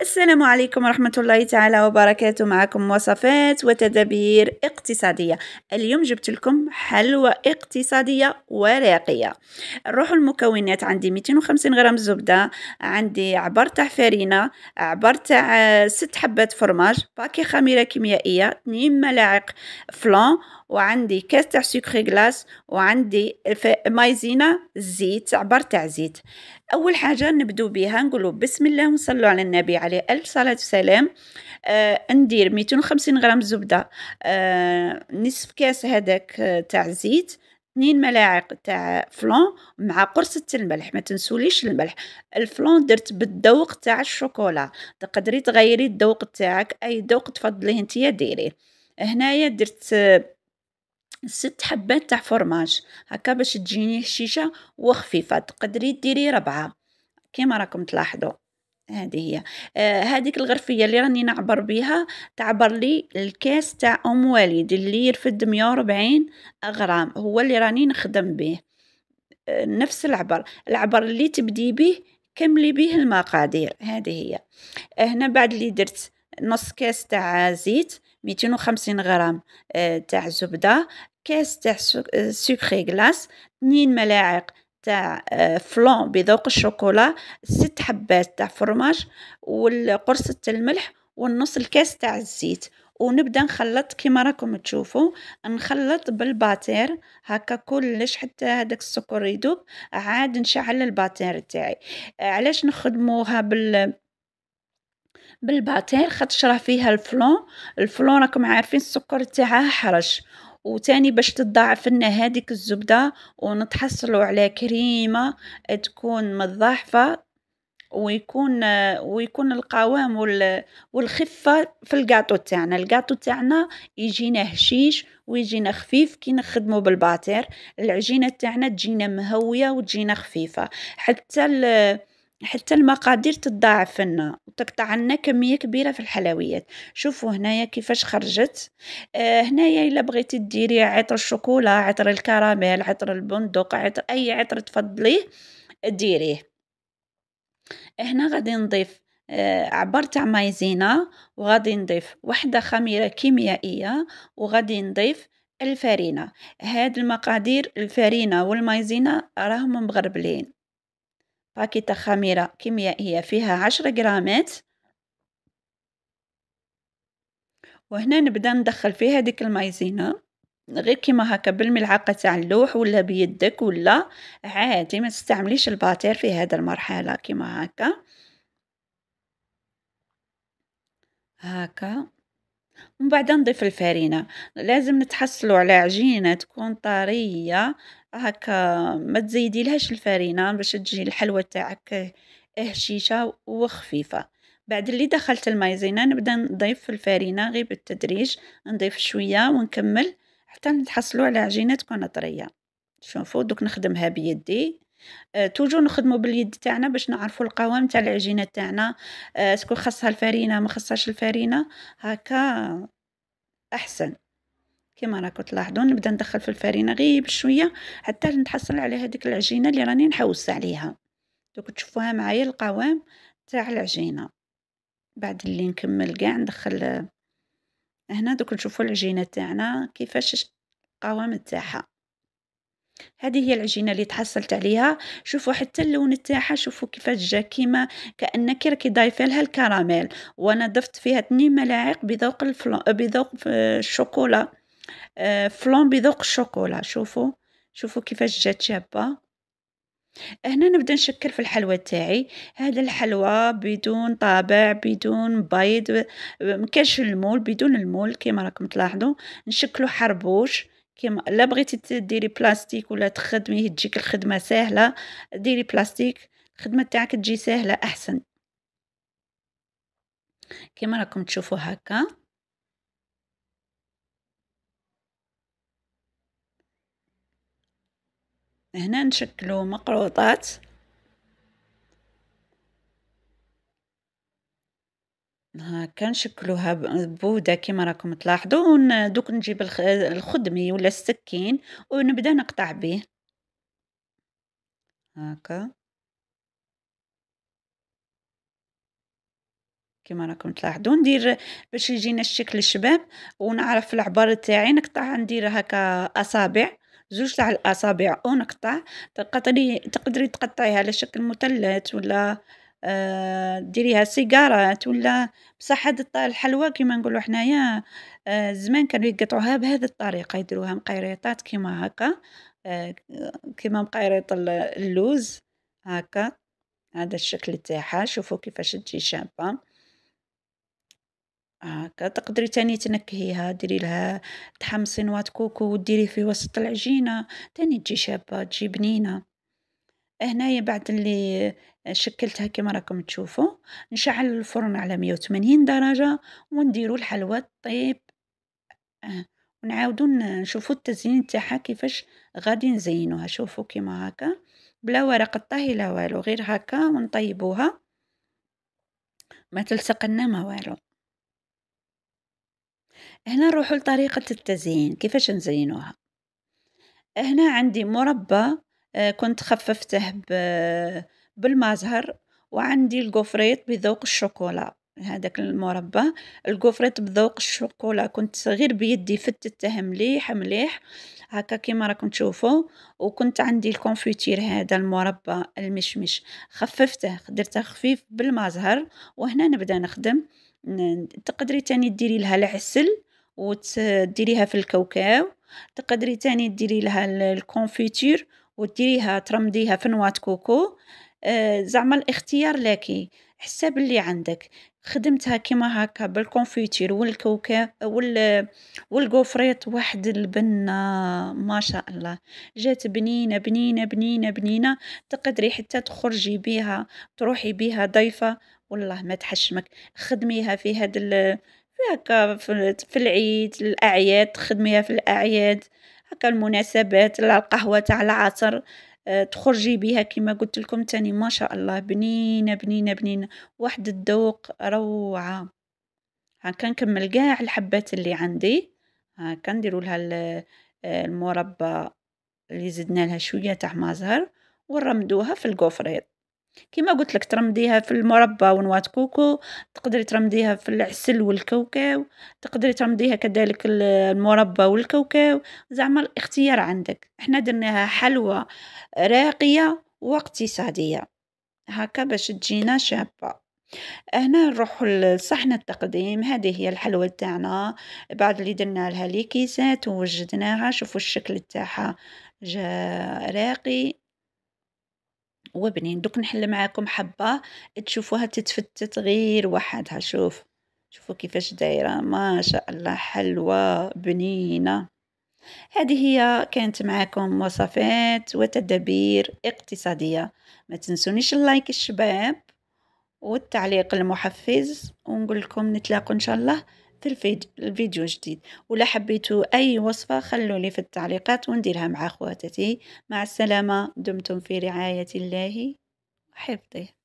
السلام عليكم ورحمة الله تعالى وبركاته. معكم وصفات وتدابير اقتصادية. اليوم جبت لكم حلوى اقتصادية وراقية. نروحوا المكونات. عندي 250 غرام زبدة، عندي عبر تاع فرينة، عبر تاع 6 حبات فرماج، باكي خميرة كيميائية، 2 ملاعق فلان، وعندي كاس تاع سكر غلاس، وعندي مايزينا، زيت، عبر تاع زيت. اول حاجه نبدو بها نقولوا بسم الله ونصلوا على النبي عليه الف صلاه وسلام. ندير 250 غرام زبده، نصف كاس هذاك تاع زيت، 2 ملاعق تاع فلان مع قرصه الملح. ما تنسوليش الملح. الفلان درت بالذوق تاع الشوكولا، تقدري تغيري الذوق تاعك، اي ذوق تفضليه نتيا ديريه. هنايا درت 6 حبات تاع فرماج هكا باش تجيني هشيشه وخفيفه، تقدري ديري 4 كيما راكم تلاحظوا. هذه هي هذيك الغرفيه اللي راني نعبر بها، تعبر لي الكاس تاع ام وليد اللي يرفد 140 غرام، هو اللي راني نخدم به. نفس العبر اللي تبدي به كملي به المقادير. هذه هي. هنا بعد اللي درت نص كاس تاع زيت، 250 غرام تاع زبده، كاس تاع سكر غلاس، 2 ملاعق تاع فلون بذوق الشوكولا، 6 حبات تاع فرماج، والقرصه الملح، والنص الكاس تاع الزيت. ونبدا نخلط كما راكم تشوفوا، نخلط بالباتير هكا كلش حتى هذاك السكر يذوب. عاد نشعل الباتير تاعي. علاش نخدموها بالباتير؟ خاطش راه فيها الفلون راكم عارفين السكر تاعها حرش، وتاني باش تضاعف لنا هذيك الزبده ونتحصلوا على كريمه تكون متضاعفه، ويكون القوام والخفه في الكاطو تاعنا. الكاطو تاعنا يجينا هشيش ويجينا خفيف كي نخدمو بالباتير. العجينه تاعنا تجينا مهويه وتجينا خفيفه، حتى المقادير تضاعف لنا وتقطع لنا كميه كبيره في الحلويات. شوفوا هنايا كيفاش خرجت. هنايا الا بغيتي ديري عطر الشوكولا، عطر الكراميل، عطر البندق، عطر اي عطر تفضليه ديريه. هنا غادي نضيف عبر تاع مايزينا، وغادي نضيف وحده خميره كيميائيه، وغادي نضيف الفرينه. هاد المقادير الفرينه والمايزينا راهم مغربلين. باكيتة خميرة كيميائية فيها 10 غرامات. وهنا نبدأ ندخل فيها هذيك المايزينا غير كيما هكا بالملعقة تاع اللوح، ولا بيدك، ولا عادي ما تستعمليش الباتير في هذا المرحلة. كيما هكا ومن بعد نضيف الفرينة. لازم نتحصلوا على عجينة تكون طرية هكا، ما تزيدي لهاش الفرينه باش تجي الحلوه تاعك هشيشه وخفيفه. بعد اللي دخلت المايزينا نبدا نضيف الفرينه غير بالتدريج، نضيف شويه ونكمل حتى نتحصلوا على عجينه تكون طريه. شوفوا دوك نخدمها بيدي. توجو نخدموا باليد تاعنا باش نعرفوا القوام تاع العجينه تاعنا، سكون خاصها الفرينه ما خاصهاش الفرينه، هكا احسن. كما راكم تلاحظون نبدا ندخل في الفرينه غير بشويه حتى نتحصل على هذيك العجينه اللي راني نحوس عليها. دوك تشوفوها معايا القوام تاع العجينه. بعد اللي نكمل كاع ندخل هنا. دوك نشوفوا العجينه تاعنا كيفاش القوام تاعها. هذه هي العجينه اللي تحصلت عليها. شوفوا حتى اللون تاعها، شوفوا كيفاش جا، كيما كانك راكي ضايفه لها الكراميل. وانا ضفت فيها 2 ملاعق بذوق الشوكولا، فلون بذوق الشوكولا. شوفوا كيفاش جات شابه. هنا نبدا نشكل في الحلوى تاعي. هذا الحلوى بدون طابع، بدون بيض، مكانش المول، بدون المول كما راكم تلاحظوا. نشكلو حربوش. كما لا بغيتي ديري بلاستيك ولا تخدميه تجيك الخدمه سهله، ديري بلاستيك، الخدمه تاعك تجي سهله احسن. كما راكم تشوفوا هكا هنا نشكلو مقروطات. هاكا نشكلوها بوده كما راكم تلاحظوا. دوك نجيب الخدمي ولا السكين ونبدا نقطع به هاكا. كما راكم تلاحظوا ندير باش يجينا الشكل الشباب ونعرف العبار تاعي. نقطع ندير هكا اصابع، زوج تاع الاصابع ونقطع. تقدري تقطعيها على شكل مثلث ولا ديريها سيجارات ولا بصح هاد الحلوه كما نقولوا حنايا. زمان كانوا يقطعوها بهذه الطريقه، يديروها مقيريطات كما هكا، كما مقيريط اللوز هكا. هذا الشكل تاعها، شوفوا كيفاش تجي شابه هكا. تقدري تاني تنكهيها، ديري لها تحمصي نواة كوكو وديري في وسط العجينه تاني تجي شابه، تجي بنينه. هنايا بعد اللي شكلتها كما راكم تشوفوا نشعل الفرن على 180 درجه ونديروا الحلوه الطيب، ونعاودوا نشوفوا التزيين تاعها كيفاش غادي نزينوها. شوفوا كما هكا بلا ورق الطهي لا والو، غير هكا ونطيبوها ما تلصق لنا ما والو. هنا نروحوا لطريقه التزيين كيفاش نزينوها. هنا عندي مربى كنت خففته بالمازهر، وعندي الكوفريت بذوق الشوكولا. هذاك المربى الكوفريت بذوق الشوكولا كنت غير بيدي فتته مليح مليح هكا كيما راكم تشوفوا. وكنت عندي الكونفيتير هذا المربى المشمش خففته درته خفيف بالمازهر. وهنا نبدا نخدم، تقدري تاني ديري لها العسل وتديريها في الكاوكاو، تقدري تاني ديري لها الكونفيتير وديريها ترمديها في نواة كوكو. زعما الاختيار لكي حساب اللي عندك. خدمتها كما هكا بالكونفيتير والكوكا والكوفريت واحد البنه ما شاء الله، جات بنينه بنينه بنينه بنينه. تقدري حتى تخرجي بها تروحي بها ضيفه والله ما تحشمك. خدميها في هاد هكا في العيد، الاعياد خدميها في الاعياد هكا، المناسبات، القهوه تاع العصر تخرجي بها كما قلت لكم تاني ما شاء الله بنينه بنينه بنينه واحد الذوق روعه. هكا نكمل كاع الحبات اللي عندي هكا، نديروا لها المربى اللي زدنا لها شويه تاع مازهر ونرمدوها في الكوفريط كما قلت لك. ترمديها في المربى ونواة كوكو، تقدري ترمديها في العسل والكاوكاو، تقدري ترمديها كذلك المربى والكاوكاو. زعما الاختيار عندك. احنا درناها حلوه راقيه واقتصاديه هكا باش تجينا شابه. هنا نروحوا لصحن التقديم. هذه هي الحلوه تاعنا بعد اللي درنا لها ليكيسات ووجدناها. شوفوا الشكل تاعها جا راقي وبنين. دوك نحل معاكم حبه تشوفوها تتفتت غير وحدها. شوفوا كيفاش دايره ما شاء الله، حلوه بنينه. هذه هي كانت معاكم وصفات وتدابير اقتصاديه. ما تنسونيش اللايك الشباب والتعليق المحفز، ونقول لكم نتلاقوا ان شاء الله في الفيديو الجديد. ولا حبيتوا اي وصفه خلوا لي في التعليقات ونديرها مع خواتاتي. مع السلامه، دمتم في رعايه الله وحفظه.